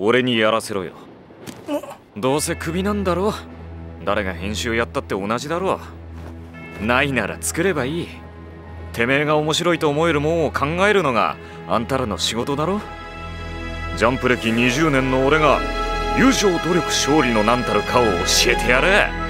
俺にやらせろよ。どうせクビなんだろう。誰が編集やったって同じだろう。ないなら作ればいい。てめえが面白いと思えるもんを考えるのがあんたらの仕事だろ。ジャンプ歴20年の俺が優勝努力勝利の何たるかを教えてやる。